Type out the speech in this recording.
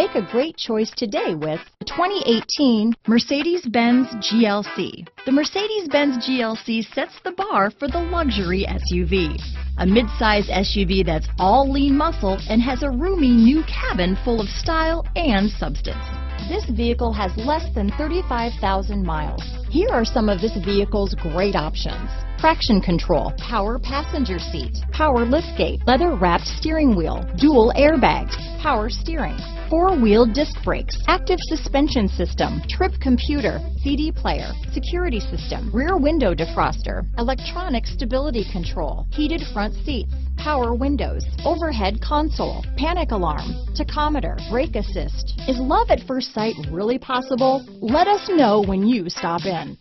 Make a great choice today with the 2018 Mercedes-Benz GLC. The Mercedes-Benz GLC sets the bar for the luxury SUV. A mid-size SUV that's all lean muscle and has a roomy new cabin full of style and substance. This vehicle has less than 35,000 miles. Here are some of this vehicle's great options: traction control, power passenger seat, power liftgate, leather-wrapped steering wheel, dual airbags, power steering, four-wheel disc brakes, active suspension system, trip computer, CD player, security system, rear window defroster, electronic stability control, heated front seats, power windows, overhead console, panic alarm, tachometer, brake assist. Is love at first sight really possible? Let us know when you stop in.